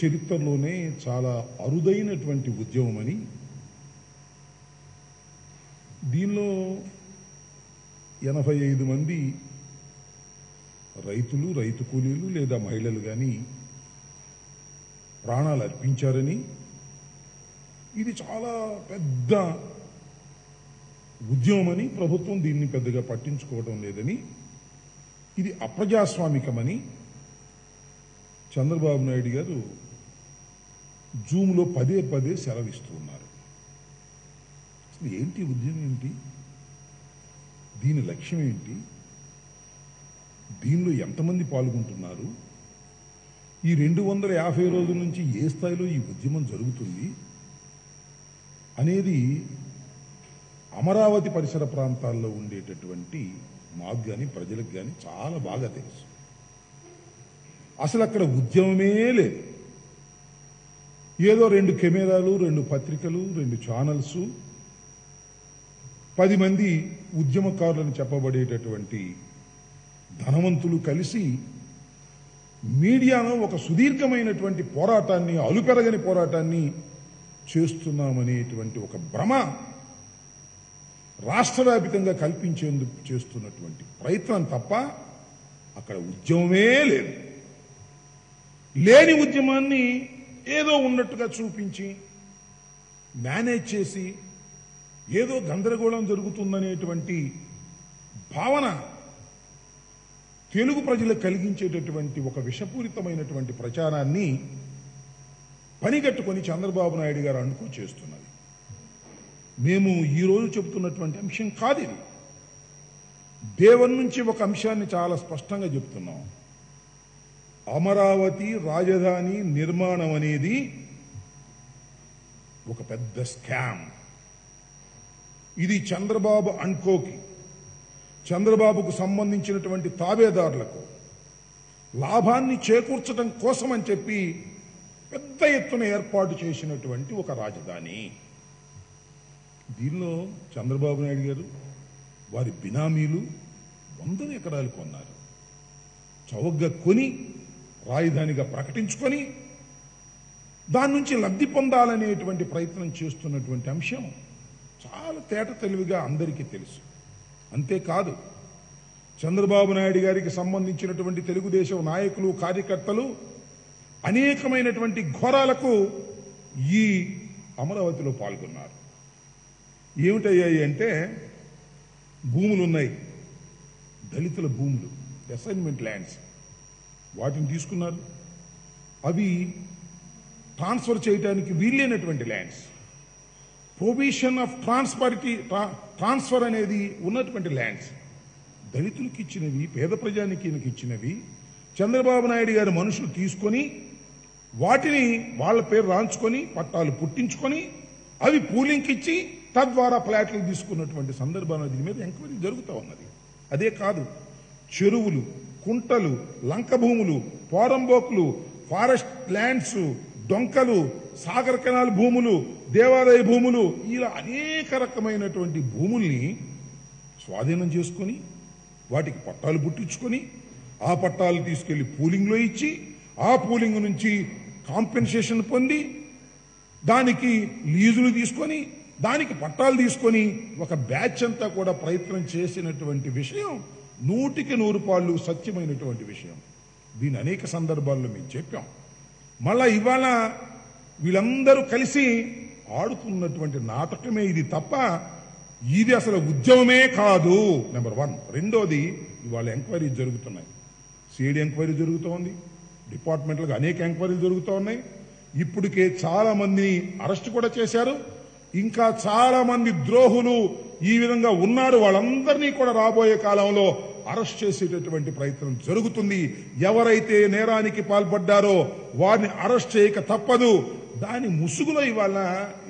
చరిత్రలోనే చాలా అరుదైనటువంటి ఉద్యమమని దీనిలో 85 మంది రైతులు రైతు కూలీలు లేదా మహిళలు గాని ప్రాణాలు అర్పించారని ఇది చాలా పెద్ద ఉద్యమమని ప్రభుత్వం దీన్ని పెద్దగా పట్టించుకోవడం లేదని ఇది అప్రజాస్వామికమని చంద్రబాబు నాయుడు గారు జూమ్ లో పదే పదే సెలవిస్తూ ఉన్నారు. అసలు ఏంటి ఉద్యమం ఏంటి, దీని లక్ష్యం ఏంటి, దీనిలో ఎంతమంది పాల్గొంటున్నారు, ఈ 250 రోజుల నుంచి ఏ స్థాయిలో ఈ ఉద్యమం జరుగుతుంది అనేది అమరావతి పరిసర ప్రాంతాల్లో ఉండేటటువంటి మాకు కానీ ప్రజలకు కానీ చాలా బాగా తెలుసు. అసలు అక్కడ ఉద్యమమే లేదు, ఏదో 2 కెమెరాలు 2 పత్రికలు 2 ఛానల్స్ 10 మంది ఉద్యమకారులను చెప్పబడేటటువంటి ధనవంతులు కలిసి మీడియాను ఒక సుదీర్ఘమైనటువంటి పోరాటాన్ని అలుపెరగని పోరాటాన్ని చేస్తున్నామనేటువంటి ఒక భ్రమ రాష్ట్రవ్యాప్తంగా కల్పించేందుకు చేస్తున్నటువంటి ప్రయత్నం తప్ప అక్కడ ఉద్యమమే లేదు. లేని ఉద్యమాన్ని ఏదో ఉన్నట్టుగా చూపించి మేనేజ్ చేసి ఏదో గందరగోళం జరుగుతుందనేటువంటి భావన తెలుగు ప్రజలకు కలిగించేటటువంటి ఒక విషపూరితమైనటువంటి ప్రచారాన్ని పనిగట్టుకొని చంద్రబాబు నాయుడు గారు అనుకో చేస్తున్నారు. మేము ఈరోజు చెబుతున్నటువంటి అంశం కాదు ఇది. దేవన్ నుంచి ఒక అంశాన్ని చాలా స్పష్టంగా చెప్తున్నాం. అమరావతి రాజధాని నిర్మాణం అనేది ఒక పెద్ద స్కామ్. ఇది చంద్రబాబు అంకోకి, చంద్రబాబుకు సంబంధించినటువంటి తాబేదారులకు లాభాన్ని చేకూర్చడం కోసం అని చెప్పి పెద్ద ఎత్తున ఏర్పాటు చేసినటువంటి ఒక రాజధాని. దీనిలో చంద్రబాబు నాయుడు గారు వారి బినామీలు 100 ఎకరాలు కొన్నారు. చౌకగా కొని రాజధానిగా ప్రకటించుకొని దాని నుంచి లబ్ధి పొందాలనేటువంటి ప్రయత్నం చేస్తున్నటువంటి అంశం చాలా తేట తెలివిగా అందరికీ తెలుసు. అంతేకాదు, చంద్రబాబు నాయుడు గారికి సంబంధించినటువంటి తెలుగుదేశం నాయకులు కార్యకర్తలు అనేకమైనటువంటి ఘోరాలకు ఈ అమరావతిలో పాల్గొన్నారు. ఏమిటయ్యాయి అంటే భూములున్నాయి, దళితుల భూములు, అసైన్మెంట్ ల్యాండ్స్, వాటిని తీసుకున్నారు. అవి ట్రాన్స్ఫర్ చేయడానికి వీల్లేనటువంటి ల్యాండ్స్, ప్రొవిషన్ ఆఫ్ ట్రాన్స్ఫర్ అనేది ఉన్నటువంటి ల్యాండ్స్, దళితులకు ఇచ్చినవి, పేద ప్రజానికీలకు ఇచ్చినవి చంద్రబాబు నాయుడు గారి మనుషులు తీసుకొని వాటిని వాళ్ళ పేరు రాంచుకొని పట్టాలు పుట్టించుకొని అవి పూలింగ్కి ఇచ్చి తద్వారా ఫ్లాట్లు తీసుకున్నటువంటి సందర్భంలో దీని మీద ఎంక్వైరీ జరుగుతూ ఉన్నది. అదే కాదు, చెరువులు, కుంటలు, లంక భూములు, పోరంబోకులు, ఫారెస్ట్ ల్యాండ్స్, డొంకలు, సాగర్ కెనాల్ భూములు, దేవాదాయ భూములు, ఇలా అనేక రకమైనటువంటి భూముల్ని స్వాధీనం చేసుకుని వాటికి పట్టాలు పుట్టించుకొని ఆ పట్టాలు తీసుకెళ్లి పూలింగ్లో ఇచ్చి ఆ పూలింగ్ నుంచి కాంపెన్సేషన్ పొంది దానికి లీజులు తీసుకొని దానికి పట్టాలు తీసుకొని ఒక బ్యాచ్ అంతా కూడా ప్రయత్నం చేసినటువంటి విషయం 100% సత్యమైనటువంటి విషయం. దీని అనేక సందర్భాల్లో మేము చెప్పాం. మళ్ళా ఇవాళ వీళ్ళందరూ కలిసి ఆడుతున్నటువంటి నాటకమే ఇది తప్ప ఇది అసలు ఉద్యమమే కాదు. నెంబర్ 1. రెండోది, ఇవాళ ఎంక్వైరీ జరుగుతున్నాయి. సిఐడి ఎంక్వైరీ జరుగుతోంది, డిపార్ట్మెంట్లకు అనేక ఎంక్వైరీలు జరుగుతూ ఉన్నాయి. ఇప్పటికే చాలా మందిని అరెస్ట్ కూడా చేశారు. ఇంకా చాలా మంది ద్రోహులు ఈ విధంగా ఉన్నారు. వాళ్ళందరినీ కూడా రాబోయే కాలంలో అరెస్ట్ చేసేటటువంటి ప్రయత్నం జరుగుతుంది. ఎవరైతే నేరానికి పాల్పడ్డారో వారిని అరెస్ట్ చేయక తప్పదు. దాని ముసుగులో ఇవాళ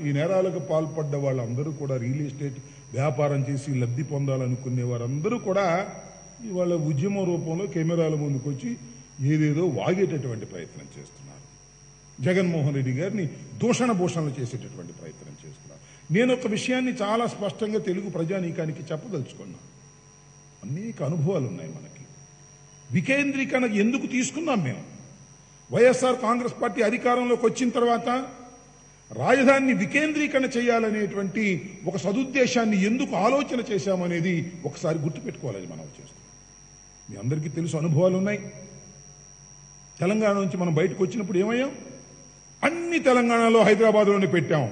ఈ నేరాలకు పాల్పడ్డ వాళ్ళందరూ కూడా రియల్ ఎస్టేట్ వ్యాపారం చేసి లబ్ధి పొందాలనుకునే వారందరూ కూడా ఇవాళ ఉద్యమ రూపంలో కెమెరాల ముందుకు వచ్చి ఏదేదో వాగేటటువంటి ప్రయత్నం చేస్తున్నారు. జగన్మోహన్ రెడ్డి గారిని దూషణ భూషణలు చేసేటటువంటి ప్రయత్నం చేస్తున్నారు. నేను ఒక విషయాన్ని చాలా స్పష్టంగా తెలుగు ప్రజానీకానికి చెప్పదలుచుకున్నా. అనేక అనుభవాలు ఉన్నాయి మనకి. వికేంద్రీకరణ ఎందుకు తీసుకున్నాం మేము? వైఎస్ఆర్ కాంగ్రెస్ పార్టీ అధికారంలోకి వచ్చిన తర్వాత రాజధాని వికేంద్రీకరణ చేయాలనేటువంటి ఒక సదుద్దేశాన్ని ఎందుకు ఆలోచన చేశామనేది ఒకసారి గుర్తుపెట్టుకోవాలి మనం చేస్తాం. మీ అందరికీ తెలుసు, అనుభవాలు ఉన్నాయి. తెలంగాణ నుంచి మనం బయటకు వచ్చినప్పుడు ఏమయ్యాం? అన్ని తెలంగాణలో హైదరాబాద్లోనే పెట్టాం.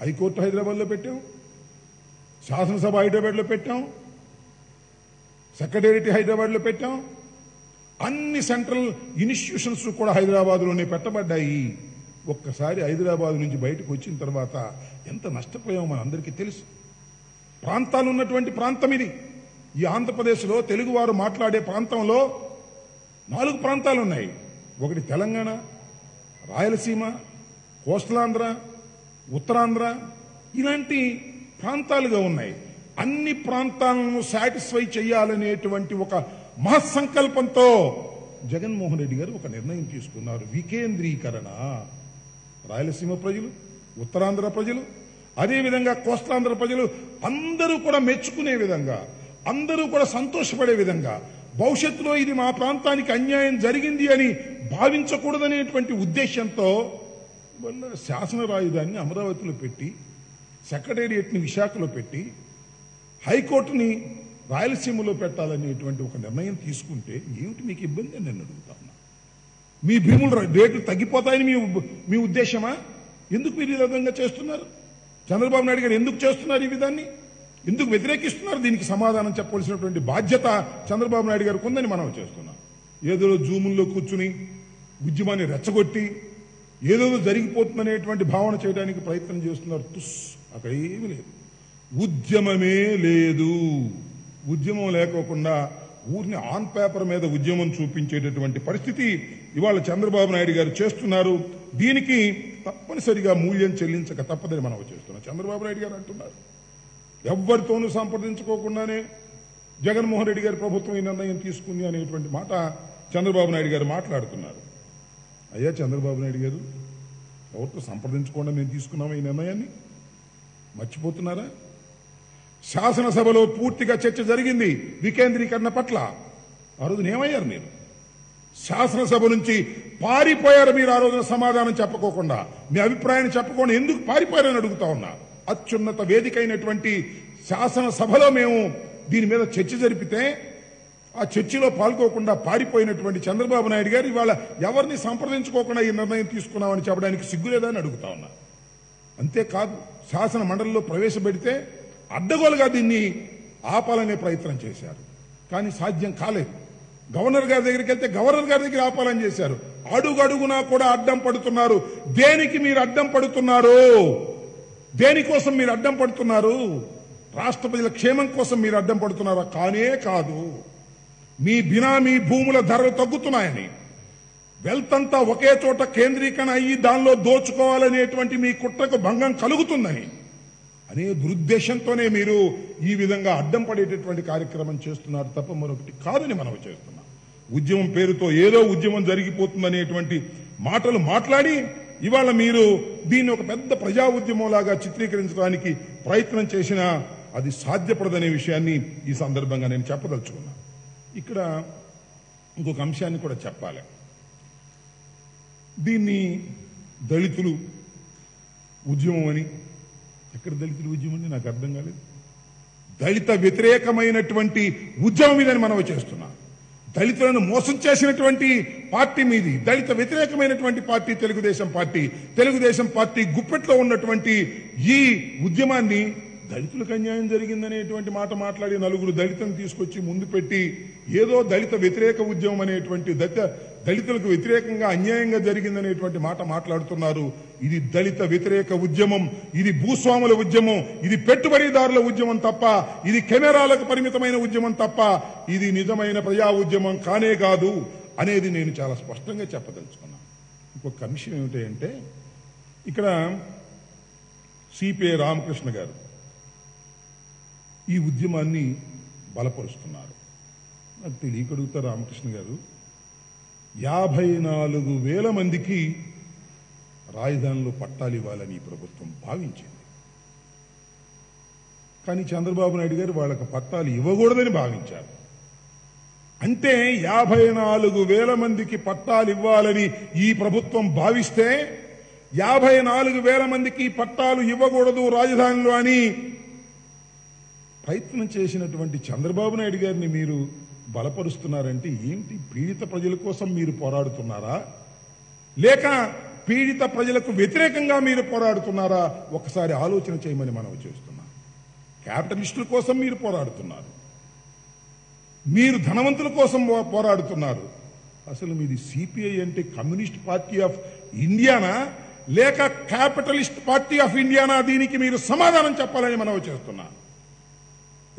హైకోర్టు హైదరాబాద్లో పెట్టాం, శాసనసభ హైదరాబాద్లో పెట్టాం, సెక్రటేరియట్ హైదరాబాద్లో పెట్టాం, అన్ని సెంట్రల్ ఇన్స్టిట్యూషన్స్ కూడా హైదరాబాద్లోనే పెట్టబడ్డాయి. ఒక్కసారి హైదరాబాద్ నుంచి బయటకు వచ్చిన తర్వాత ఎంత నష్టపోయామో మనందరికీ తెలుసు. ప్రాంతాలు ఉన్నటువంటి ప్రాంతం ఇది. ఈ ఆంధ్రప్రదేశ్లో తెలుగువారు మాట్లాడే ప్రాంతంలో 4 ప్రాంతాలు ఉన్నాయి. ఒకటి తెలంగాణ, రాయలసీమ, కోస్టలాంధ్ర, ఉత్తరాంధ్ర, ఇలాంటి ప్రాంతాలుగా ఉన్నాయి. అన్ని ప్రాంతాలను సాటిస్ఫై చేయాలనేటువంటి ఒక మహాసంకల్పంతో జగన్మోహన్ రెడ్డి గారు ఒక నిర్ణయం తీసుకున్నారు. వికేంద్రీకరణ రాయలసీమ ప్రజలు, ఉత్తరాంధ్ర ప్రజలు, అదేవిధంగా కోస్తాంధ్ర ప్రజలు అందరూ కూడా మెచ్చుకునే విధంగా, అందరూ కూడా సంతోషపడే విధంగా, భవిష్యత్తులో ఇది మా ప్రాంతానికి అన్యాయం జరిగింది అని భావించకూడదనేటువంటి ఉద్దేశంతో శాసన రాజధానిని అమరావతిలో పెట్టి, సెక్రటేరియట్ని విశాఖలో పెట్టి, హైకోర్టుని రాయలసీమలో పెట్టాలనేటువంటి ఒక నిర్ణయం తీసుకుంటే ఏమిటి మీకు ఇబ్బంది అని నేను అడుగుతా ఉన్నా. మీ భూముల రేట్లు తగ్గిపోతాయని మీ ఉద్దేశమా? ఎందుకు మీరు ఈ విధంగా చేస్తున్నారు? చంద్రబాబు నాయుడు గారు ఎందుకు చేస్తున్నారు? ఈ విధాన్ని ఎందుకు వ్యతిరేకిస్తున్నారు? దీనికి సమాధానం చెప్పవలసినటువంటి బాధ్యత చంద్రబాబు నాయుడు గారికి ఉందని మనం చేస్తున్నాం. ఏదో జూముల్లో కూర్చుని ఉద్యమాన్ని రెచ్చగొట్టి ఏదో జరిగిపోతుందనేటువంటి భావన చేయడానికి ప్రయత్నం చేస్తున్నారు. తుస్, అక్కడ ఏమీ లేదు, ఉద్యమమే లేదు. ఉద్యమం లేకోకుండా ఊరిని ఆన్ పేపర్ మీద ఉద్యమం చూపించేటటువంటి పరిస్థితి ఇవాళ చంద్రబాబు నాయుడు గారు చేస్తున్నారు. దీనికి తప్పనిసరిగా మూల్యం చెల్లించక తప్పదని మనం చేస్తున్నాం. చంద్రబాబు నాయుడు గారు అంటున్నారు ఎవరితోనూ సంప్రదించుకోకుండానే జగన్మోహన్ రెడ్డి గారి ప్రభుత్వం ఈ నిర్ణయం తీసుకుంది అనేటువంటి మాట చంద్రబాబు నాయుడు గారు మాట్లాడుతున్నారు. అయ్యా చంద్రబాబు నాయుడు గారు, ఎవరితో సంప్రదించకుండా మేము తీసుకున్నాము ఈ నిర్ణయాన్ని, మర్చిపోతున్నారా? శాసనసభలో పూర్తిగా చర్చ జరిగింది వికేంద్రీకరణ పట్ల. ఆ రోజున ఏమయ్యారు మీరు? శాసనసభ నుంచి పారిపోయారు మీరు. ఆ రోజున సమాధానం చెప్పకోకుండా, మీ అభిప్రాయాన్ని చెప్పకుండా ఎందుకు పారిపోయారని అడుగుతా ఉన్నా. అత్యున్నత వేదిక అయినటువంటి శాసనసభలో మేము దీని మీద చర్చ జరిపితే ఆ చర్చలో పాల్గొకుండా పారిపోయినటువంటి చంద్రబాబు నాయుడు గారు ఇవాళ ఎవరిని సంప్రదించుకోకుండా ఈ నిర్ణయం తీసుకున్నామని చెప్పడానికి సిగ్గులేదని అడుగుతా ఉన్నా. అంతేకాదు, శాసన మండలిలో ప్రవేశపెడితే అడ్డగోలుగా దీన్ని ఆపాలనే ప్రయత్నం చేశారు, కానీ సాధ్యం కాలేదు. గవర్నర్ గారి దగ్గరికి వెళ్తే గవర్నర్ గారి దగ్గర ఆపాలని చేశారు. అడుగడుగునా కూడా అడ్డం పడుతున్నారు. దేనికి మీరు అడ్డం పడుతున్నారు? దేనికోసం మీరు అడ్డం పడుతున్నారు? రాష్ట్ర ప్రజల క్షేమం కోసం మీరు అడ్డం పడుతున్నారా? కానే కాదు. మీ బినామీ భూముల ధరలు తగ్గుతున్నాయని, వెల్త్ అంతా ఒకే చోట కేంద్రీకరణ అయ్యి దానిలో దోచుకోవాలనేటువంటి మీ కుట్రకు భంగం కలుగుతుందని అనే దురుద్దేశంతోనే మీరు ఈ విధంగా అడ్డం పడేటటువంటి కార్యక్రమం చేస్తున్నారు తప్ప మరొకటి కాదని మనం చేస్తున్నాం. ఉద్యమం పేరుతో ఏదో ఉద్యమం జరిగిపోతుందనేటువంటి మాటలు మాట్లాడి ఇవాళ మీరు దీన్ని ఒక పెద్ద ప్రజా ఉద్యమంలాగా చిత్రీకరించడానికి ప్రయత్నం చేసినా అది సాధ్యపడదనే విషయాన్ని ఈ సందర్భంగా నేను చెప్పదలుచుకున్నా. ఇక్కడ ఇంకొక అంశాన్ని కూడా చెప్పాలి. దీన్ని దళితులు ఉద్యమం అని, ఎక్కడ దళితుల ఉద్యమం అని నాకు అర్థం కాలేదు. దళిత వ్యతిరేకమైనటువంటి ఉద్యమం ఇదని మనం చేస్తున్నాం. దళితులను మోసం చేసినటువంటి పార్టీ మీది. దళిత వ్యతిరేకమైనటువంటి party Telugu Desam party. Telugu Desam party గుప్పెట్లో ఉన్నటువంటి ఈ ఉద్యమాన్ని దళితులకు అన్యాయం జరిగిందనేటువంటి మాట మాట్లాడి నలుగురు దళితులను తీసుకొచ్చి ముందు పెట్టి ఏదో దళిత వ్యతిరేక ఉద్యమం అనేటువంటి, దళితులకు వ్యతిరేకంగా అన్యాయంగా జరిగిందనేటువంటి మాట మాట్లాడుతున్నారు. ఇది దళిత వ్యతిరేక ఉద్యమం, ఇది భూస్వాముల ఉద్యమం, ఇది పెట్టుబడిదారుల ఉద్యమం తప్ప, ఇది కెమెరాలకు పరిమితమైన ఉద్యమం తప్ప ఇది నిజమైన ప్రజా ఉద్యమం కానే కాదు అనేది నేను చాలా స్పష్టంగా చెప్పదలుచుకున్నాను. ఇంకొక అంశం ఏమిటంటే, ఇక్కడ సిపిఐ రామకృష్ణ గారు ఈ ఉద్యమాన్ని బలపరుస్తున్నారు. నాకు తెలియకడుగుతా రామకృష్ణ గారు, 54,000 మందికి రాజధానిలో పట్టాలు ఇవ్వాలని ఈ ప్రభుత్వం భావించింది. కానీ చంద్రబాబు నాయుడు గారు వాళ్ళకి పట్టాలు ఇవ్వకూడదని భావించారు. అంటే 54,000 మందికి పట్టాలు ఇవ్వాలని ఈ ప్రభుత్వం భావిస్తే 54,000 మందికి పట్టాలు ఇవ్వకూడదు రాజధానిలో అని ప్రయత్నం చేసినటువంటి చంద్రబాబు నాయుడు గారిని మీరు బలపరుస్తున్నారంటే ఏంటి? పీడిత ప్రజల కోసం మీరు పోరాడుతున్నారా లేక పీడిత ప్రజలకు వ్యతిరేకంగా మీరు పోరాడుతున్నారా? ఒకసారి ఆలోచన చేయమని మనం చేస్తున్నాం. క్యాపిటలిస్టుల కోసం మీరు పోరాడుతున్నారు, మీరు ధనవంతుల కోసం పోరాడుతున్నారు. అసలు మీది సిపిఐ అంటే కమ్యూనిస్ట్ పార్టీ ఆఫ్ ఇండియానా లేక క్యాపిటలిస్ట్ పార్టీ ఆఫ్ ఇండియానా? దీనికి మీరు సమాధానం చెప్పాలని మనం చేస్తున్నాం.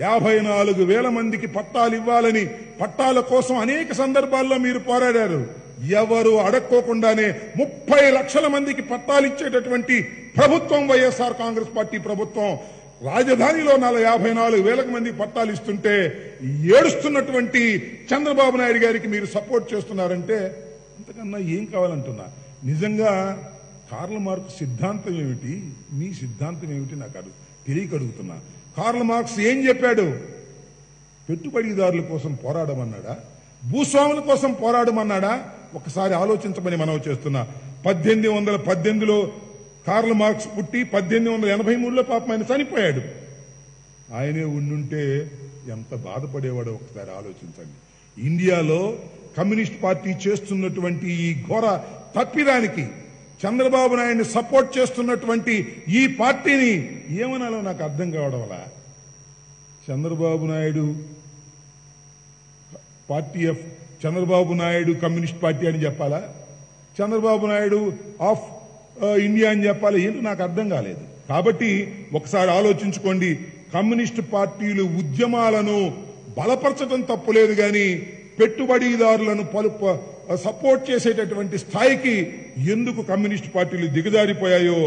54,000 మందికి పట్టాలు ఇవ్వాలని, పట్టాల కోసం అనేక సందర్భాల్లో మీరు పోరాడారు. ఎవరు అడక్కోకుండానే 30 లక్షల మందికి పట్టాలు ఇచ్చేటటువంటి ప్రభుత్వం వైఎస్ఆర్ కాంగ్రెస్ పార్టీ ప్రభుత్వం రాజధానిలో 54,000 మంది పట్టాలు ఇస్తుంటే ఏడుస్తున్నటువంటి చంద్రబాబు నాయుడు గారికి మీరు సపోర్ట్ చేస్తున్నారంటే అంతకన్నా ఏం కావాలంటున్నా. నిజంగా కార్ల్ మార్క్స్ సిద్ధాంతం ఏమిటి, మీ సిద్ధాంతం ఏమిటి నాకు తెలియకడుగుతున్నా. కార్ల్ మార్క్స్ ఏం చెప్పాడు? పెట్టుబడిదారుల కోసం పోరాడమన్నాడా? భూస్వాముల కోసం పోరాడమన్నాడా? ఒకసారి ఆలోచించమని మనం చేస్తున్నా. 1818లో కార్ల్ మార్క్స్ పుట్టి 1883లో పాపం ఆయన చనిపోయాడు. ఆయనే ఉండుంటే ఎంత బాధపడేవాడో ఒకసారి ఆలోచించండి. ఇండియాలో కమ్యూనిస్ట్ పార్టీ చేస్తున్నటువంటి ఈ ఘోర తప్పిదానికి, చంద్రబాబు నాయుడిని సపోర్ట్ చేస్తున్నటువంటి ఈ పార్టీని ఏమనాలో నాకు అర్థం కావడం వల్ల, Chandrababu Naidu party of Chandrababu Naidu communist party అని చెప్పాలా, చంద్రబాబు నాయుడు ఆఫ్ ఇండియా అని చెప్పాలి, ఏంటో నాకు అర్థం కాలేదు. కాబట్టి ఒకసారి ఆలోచించుకోండి. కమ్యూనిస్ట్ పార్టీలు ఉద్యమాలను బలపరచడం తప్పులేదు కానీ పెట్టుబడిదారులను సపోర్ట్ చేసేటటువంటి స్థాయికి ఎందుకు కమ్యూనిస్ట్ పార్టీలు దిగజారిపోయాయో,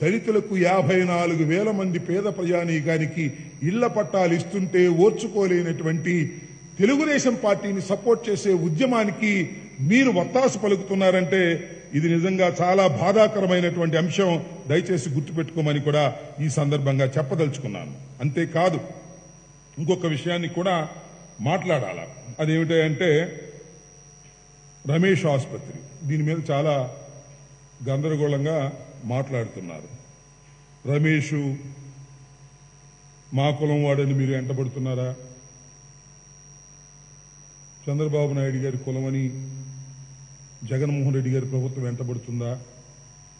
దళితులకు 54,000 మంది పేద ప్రజానీకానికి ఇళ్ల పట్టాలు ఇస్తుంటే ఓర్చుకోలేనటువంటి తెలుగుదేశం పార్టీని సపోర్ట్ చేసే ఉద్యమానికి మీరు వత్తాసు పలుకుతున్నారంటే ఇది నిజంగా చాలా బాధాకరమైనటువంటి అంశం. దయచేసి గుర్తుపెట్టుకోమని కూడా ఈ సందర్భంగా చెప్పదలుచుకున్నాను. అంతేకాదు ఇంకొక విషయాన్ని కూడా మాట్లాడాల. అదేమిటంటే రమేష్ ఆసుపత్రి, దీని మీద చాలా గందరగోళంగా మాట్లాడుతున్నారు. రమేష్ మా కులం వాడని మీరు వెంటబడుతున్నారా? చంద్రబాబు నాయుడు గారి కులమని జగన్మోహన్ రెడ్డి గారి ప్రభుత్వం వెంటబడుతుందా?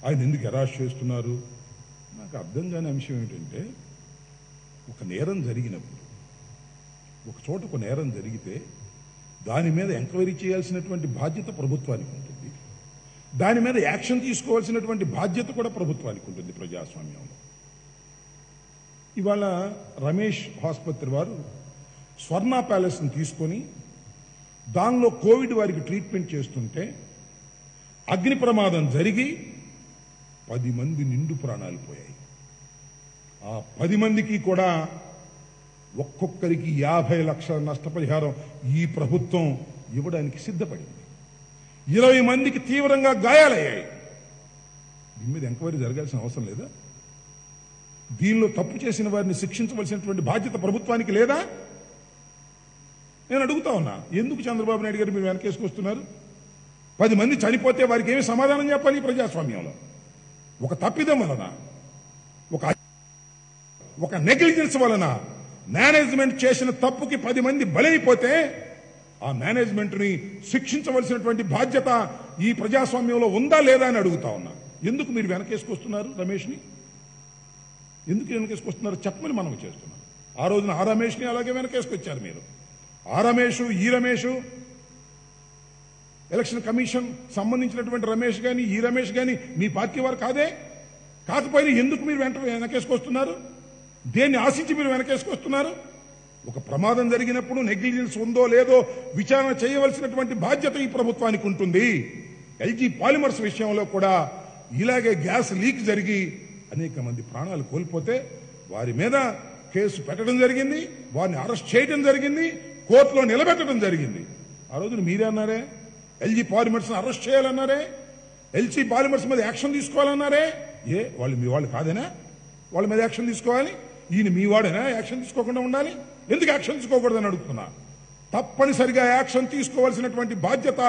ఆయన ఎందుకు హెరాస్ చేస్తున్నారు? నాకు అర్థం కాని అంశం ఏంటంటే, ఒక నేరం జరిగినప్పుడు ఒక చోట ఒక నేరం జరిగితే దాని మీద ఎంక్వైరీ చేయాల్సినటువంటి బాధ్యత ప్రభుత్వానికి ఉంటుంది, దాని మీద యాక్షన్ తీసుకోవాల్సినటువంటి బాధ్యత కూడా ప్రభుత్వానికి ఉంటుంది ప్రజాస్వామ్యంలో. ఇవాళ రమేష్ ఆసుపత్రి వారు స్వర్ణ ప్యాలెస్ని తీసుకొని దానిలో కోవిడ్ వారికి ట్రీట్మెంట్ చేస్తుంటే అగ్ని ప్రమాదం జరిగి 10 మంది నిండు ప్రాణాలు పోయాయి. ఆ 10 మందికి కూడా ఒక్కొక్కరికి 50 లక్షల నష్టపరిహారం ఈ ప్రభుత్వం ఇవ్వడానికి సిద్ధపడింది. 20 మందికి తీవ్రంగా గాయాలయ్యాయి. దీని మీద ఎంక్వైరీ జరగాల్సిన అవసరం లేదా? దీనిలో తప్పు చేసిన వారిని శిక్షించవలసినటువంటి బాధ్యత ప్రభుత్వానికి లేదా? నేను అడుగుతా ఉన్నా, ఎందుకు చంద్రబాబు నాయుడు గారు మీరు వెనకేసుకొస్తున్నారు? 10 మంది చనిపోతే వారికి ఏమి సమాధానం చెప్పాలి ప్రజాస్వామ్యంలో? ఒక తప్పిదం వలన, ఒక నెగ్లిజెన్స్ వలన మేనేజ్మెంట్ చేసిన తప్పుకి 10 మంది బలైపోతే ఆ మేనేజ్మెంట్ని శిక్షించవలసినటువంటి బాధ్యత ఈ ప్రజాస్వామ్యంలో ఉందా లేదా అని అడుగుతా ఉన్నా. ఎందుకు మీరు వెనకేసుకొస్తున్నారు రమేష్ని? ఎందుకు వెనకేసుకొస్తున్నారు చెప్పమని మనం చేస్తున్నాం. ఆ రోజున ఆ రమేష్ని అలాగే వెనకేసుకొచ్చారు మీరు. ఆ రమేష్, ఈ రమేష్, ఎలక్షన్ కమిషన్ సంబంధించినటువంటి రమేష్ కానీ ఈ రమేష్ కానీ మీ పార్టీ వారు కాదే. కాకపోయినా ఎందుకు మీరు వెనకేసుకొస్తున్నారు? దేన్ని ఆశించి మీరు వెనకేసుకొస్తున్నారు? ఒక ప్రమాదం జరిగినప్పుడు నెగ్లిజెన్స్ ఉందో లేదో విచారణ చేయవలసినటువంటి బాధ్యత ఈ ప్రభుత్వానికి ఉంటుంది. ఎల్జీ పాలిమర్స్ విషయంలో కూడా ఇలాగే గ్యాస్ లీక్ జరిగి అనేక మంది ప్రాణాలు కోల్పోతే వారి మీద కేసు పెట్టడం జరిగింది, వారిని అరెస్ట్ చేయడం జరిగింది, కోర్టులో నిలబెట్టడం జరిగింది. ఆ రోజున మీరే అన్నారే, ఎల్జీ పాలిమర్స్ని అరెస్ట్ చేయాలన్నారే, ఎల్జీ పాలిమర్స్ మీద యాక్షన్ తీసుకోవాలన్నారే. ఏ వాళ్ళు మీ వాళ్ళు కాదేనా? వాళ్ళ మీద యాక్షన్ తీసుకోవాలి. ఈయన మీ వాడేనా యాక్షన్ తీసుకోకుండా ఉండాలి? ఎందుకు యాక్షన్ తీసుకోకూడదని అడుగుతున్నా. తప్పనిసరిగా యాక్షన్ తీసుకోవాల్సినటువంటి బాధ్యత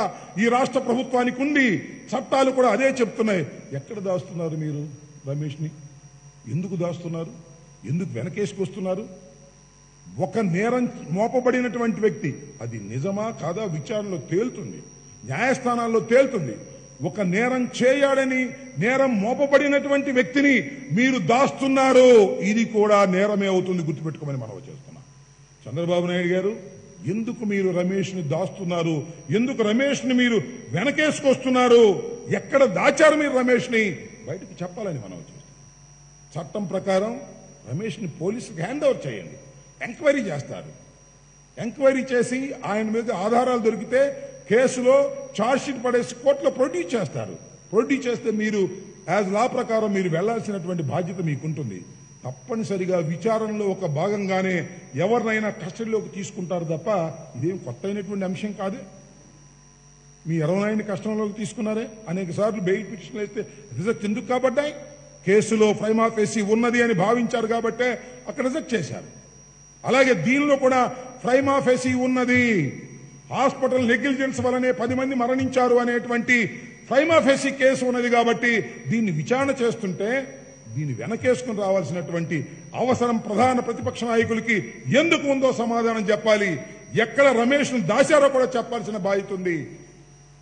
ఈ రాష్ట్ర ప్రభుత్వానికి ఉంది. చట్టాలు కూడా అదే చెప్తున్నాయి. ఎక్కడ దాస్తున్నారు మీరు రమేష్ ని? ఎందుకు దాస్తున్నారు? ఎందుకు వెనకేసుకొస్తున్నారు? ఒక నేరం మోపబడినటువంటి వ్యక్తి, అది నిజమా కాదా విచారణలో తేలుతుంది, న్యాయస్థానాల్లో తేలుతుంది. ఒక నేరం చేయాడని నేరం మోపబడినటువంటి వ్యక్తిని మీరు దాస్తున్నారు. ఇది కూడా నేరమే అవుతుంది, గుర్తుపెట్టుకోమని మనవి చేస్తున్నా. చంద్రబాబు నాయుడు గారు, ఎందుకు మీరు రమేష్ ని దాస్తున్నారు? ఎందుకు రమేష్ ని మీరు వెనకేసుకొస్తున్నారు? ఎక్కడ దాచారు మీరు రమేష్ ని? బయటకు చెప్పాలని మనవి చేస్తున్నాం. చట్టం ప్రకారం రమేష్ ని పోలీసులకు హ్యాండ్ ఓవర్ చేయండి. ఎంక్వైరీ చేస్తారు. ఎంక్వైరీ చేసి ఆయన మీద ఆధారాలు దొరికితే కేసులో ఛార్జ్షీట్ పడేసి కోర్టులో ప్రొడ్యూస్ చేస్తారు. ప్రొడ్యూస్ చేస్తే మీరు యాజ్ లా ప్రకారం మీరు వెళ్లాల్సినటువంటి బాధ్యత మీకుంటుంది. తప్పనిసరిగా విచారణలో ఒక భాగంగానే ఎవరినైనా కస్టడీలోకి తీసుకుంటారు తప్ప ఇదేం కొత్త అయినటువంటి అంశం కాదే. మీ 20 కస్టడీలోకి తీసుకున్నారే, అనేక సార్లు బెయిల్ పిటిషన్లు వేస్తే రిజెక్ట్ ఎందుకు కాబడ్డాయి? కేసులో ప్రైమా ఫేసి ఉన్నది అని భావించారు కాబట్టే అక్కడ రిజెక్ట్ చేశారు. అలాగే దీనిలో కూడా ప్రైమా ఫేసి ఉన్నది, హాస్పిటల్ నెగ్లిజెన్స్ వలనే 10 మంది మరణించారు అనేటువంటి ప్రైమా ఫేసి కేసు ఉన్నది కాబట్టి దీన్ని విచారణ చేస్తుంటే దీన్ని వెనకేసుకుని రావాల్సినటువంటి అవసరం ప్రధాన ప్రతిపక్ష నాయకులకి ఎందుకు ఉందో సమాధానం చెప్పాలి. ఎక్కడ రమేష్ ను దాశారో కూడా చెప్పాల్సిన బాధ్యత ఉంది.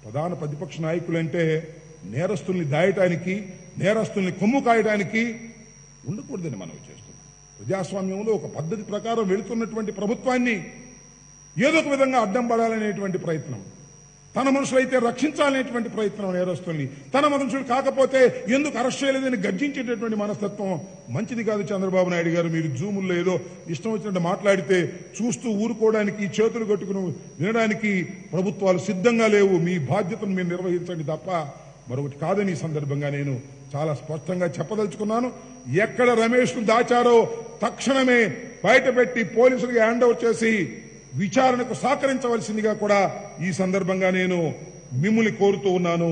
ప్రధాన ప్రతిపక్ష నాయకులంటే నేరస్తుల్ని దాయటానికి, నేరస్తుల్ని కొమ్ము కాయడానికి ఉండకూడదని మనం చేస్తున్నాం. ప్రజాస్వామ్యంలో ఒక పద్ధతి ప్రకారం వెళుతున్నటువంటి ప్రభుత్వాన్ని ఏదో ఒక విధంగా అడ్డం పడాలనేటువంటి ప్రయత్నం, తన మనుషులైతే రక్షించాలనేటువంటి ప్రయత్నం, నేరస్తుల్ని తన మనుషులు కాకపోతే ఎందుకు అరెస్ట్ చేయలేదని గర్జించేటటువంటి మనస్తత్వం మంచిది కాదు. చంద్రబాబు నాయుడు గారు, మీరు జూముల్లో ఏదో ఇష్టం వచ్చినట్టు మాట్లాడితే చూస్తూ ఊరుకోవడానికి, చేతులు కట్టుకుని వినడానికి ప్రభుత్వాలు సిద్ధంగా లేవు. మీ బాధ్యతను మీరు నిర్వహించండి తప్ప మరొకటి కాదని ఈ సందర్భంగా నేను చాలా స్పష్టంగా చెప్పదలుచుకున్నాను. ఎక్కడ రమేష్ ను దాచారో తక్షణమే బయటపెట్టి పోలీసులకు హ్యాండ్ ఓవర్ చేసి విచారణకు సహకరించవలసిందిగా కూడా ఈ సందర్భంగా నేను మిమ్మల్ని కోరుతూ ఉన్నాను.